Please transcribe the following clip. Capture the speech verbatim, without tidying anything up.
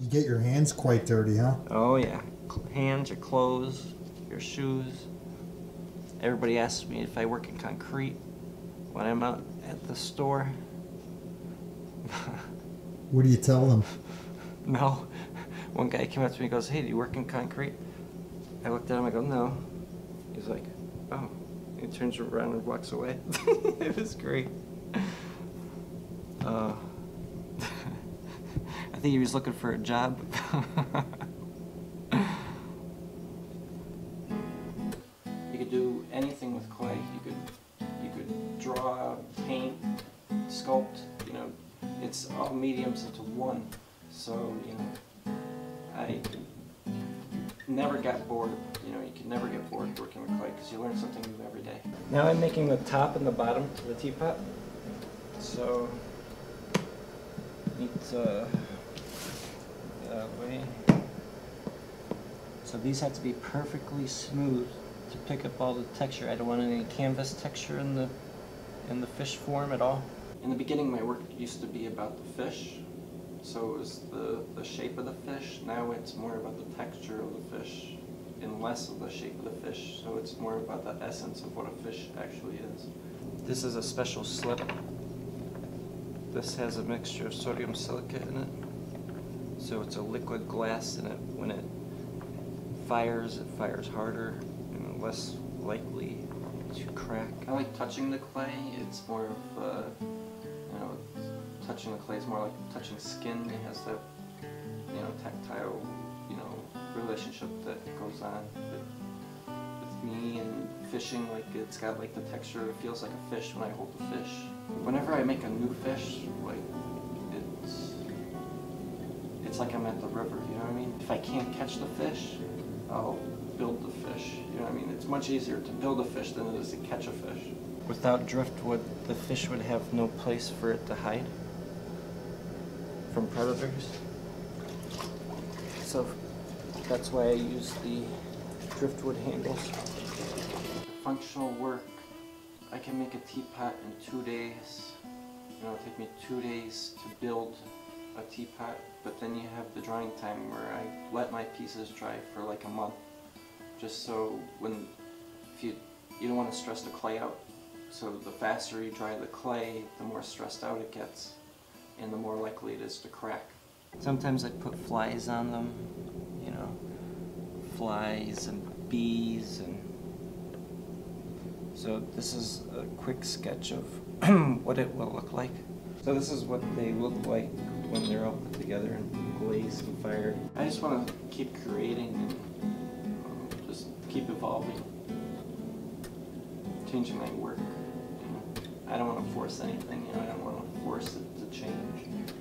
You get your hands quite dirty, huh? Oh, yeah. Hands, your clothes, your shoes. Everybody asks me if I work in concrete when I'm out at the store. What do you tell them? No. One guy came up to me and goes, "Hey, do you work in concrete?" I looked at him, I go, "No." He's like, "Oh." He turns around and walks away. It was great. Uh, I think he was looking for a job. You could do anything with clay. You could, you could draw, paint, sculpt. You know, it's all mediums into one. So, you know, I never got bored. You know, you can never get bored working with clay because you learn something new every day. Now I'm making the top and the bottom for the teapot. So, need to, that way. So these have to be perfectly smooth to pick up all the texture. I don't want any canvas texture in the in the fish form at all. In the beginning, my work used to be about the fish. So it was the, the shape of the fish. Now it's more about the texture of the fish and less of the shape of the fish. So it's more about the essence of what a fish actually is. This is a special slip. This has a mixture of sodium silicate in it. So it's a liquid glass, and it, when it fires, it fires harder and less likely to crack. I like touching the clay. It's more of, uh, you know, touching the clay is more like touching skin. It has that, you know, tactile, you know, relationship that goes on with, with me and fishing. Like, it's got like the texture. It feels like a fish when I hold the fish. Whenever I make a new fish, like it's it's like I'm at the river. You know what I mean? If I can't catch the fish, I'll build the fish. You know what I mean? It's much easier to build a fish than it is to catch a fish. Without driftwood, the fish would have no place for it to hide from predators. So that's why I use the driftwood handles. Functional work. I can make a teapot in two days. You know, it'll take me two days to build a teapot, but then you have the drying time where I let my pieces dry for like a month. Just so when, if you, you don't want to stress the clay out. So the faster you dry the clay, the more stressed out it gets, and the more likely it is to crack. Sometimes I put flies on them, you know, flies and bees. And so this is a quick sketch of what it will look like. So this is what they look like when they're all put together and glazed and fired. I just want to keep creating and uh, just keep evolving, changing my work. You know? I don't want to force anything. You know, I don't want to force it to change.